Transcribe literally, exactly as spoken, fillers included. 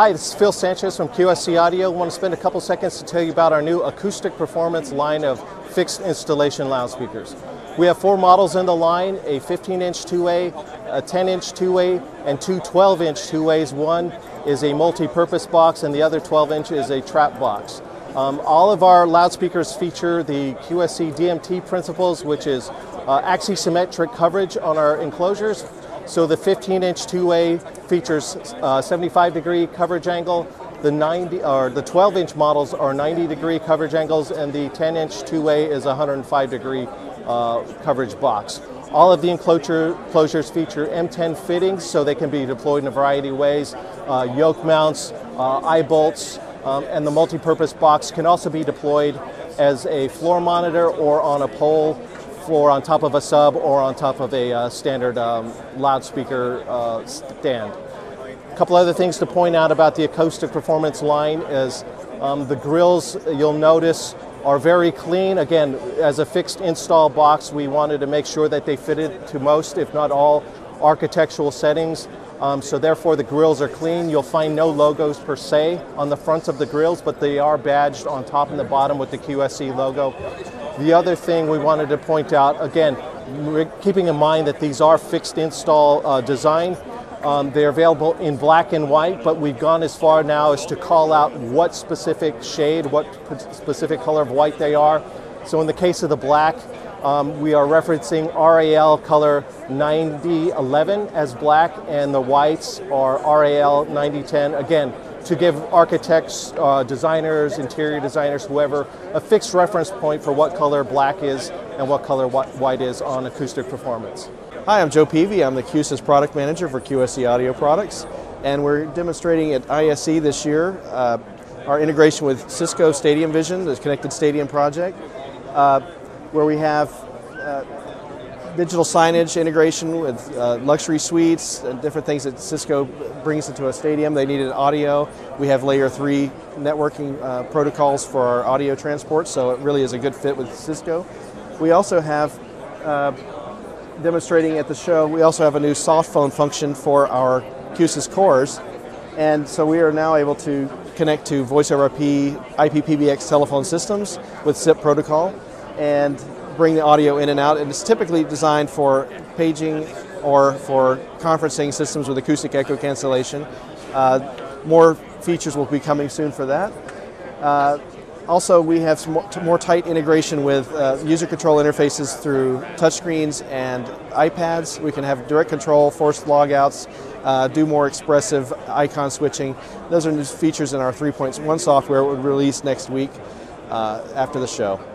Hi, this is Phil Sanchez from Q S C Audio. I want to spend a couple seconds to tell you about our new acoustic performance line of fixed installation loudspeakers. We have four models in the line, a fifteen inch two-way, a ten inch two-way, and two twelve inch two-ways. One is a multi-purpose box and the other twelve inch is a trap box. Um, all of our loudspeakers feature the Q S C D M T principles, which is uh, axisymmetric coverage on our enclosures. So the fifteen inch two-way features uh, seventy-five degree coverage angle, the ninety or the twelve inch models are ninety degree coverage angles, and the ten inch two-way is one hundred five degree uh, coverage box. All of the enclosure closures feature M ten fittings, so they can be deployed in a variety of ways, uh, yoke mounts, uh, eye bolts, Um, and the multi-purpose box can also be deployed as a floor monitor or on a pole or on top of a sub or on top of a uh, standard um, loudspeaker uh, stand. A couple other things to point out about the acoustic performance line is um, the grills, you'll notice, are very clean. Again, as a fixed install box, we wanted to make sure that they fitted to most, if not all, architectural settings. Um, so therefore the grills are clean. You'll find no logos per se on the fronts of the grills, but they are badged on top and the bottom with the Q S C logo. The other thing we wanted to point out, again, keeping in mind that these are fixed install uh, design, um, they're available in black and white, but we've gone as far now as to call out what specific shade, what specific color of white they are. So in the case of the black, Um, we are referencing R A L color ninety eleven as black, and the whites are R A L ninety ten, again, to give architects, uh, designers, interior designers, whoever, a fixed reference point for what color black is and what color white is on acoustic performance. Hi, I'm Joe Peavy. I'm the Q S C product manager for Q S C Audio Products, and we're demonstrating at I S E this year uh, our integration with Cisco Stadium Vision, the Connected Stadium project, Uh, where we have uh, digital signage integration with uh, luxury suites and different things that Cisco brings into a stadium. They needed audio. We have layer three networking uh, protocols for our audio transport, so it really is a good fit with Cisco. We also have, uh, demonstrating at the show, we also have a new soft phone function for our Q S C cores, and so we are now able to connect to voice over I P, I P P B X telephone systems with S I P protocol, and bring the audio in and out. And it's typically designed for paging or for conferencing systems with acoustic echo cancellation. Uh, more features will be coming soon for that. Uh, also, we have some more, more tight integration with uh, user control interfaces through touchscreens and iPads. We can have direct control, forced logouts, uh, do more expressive icon switching. Those are new features in our three point one software that we'll release next week uh, after the show.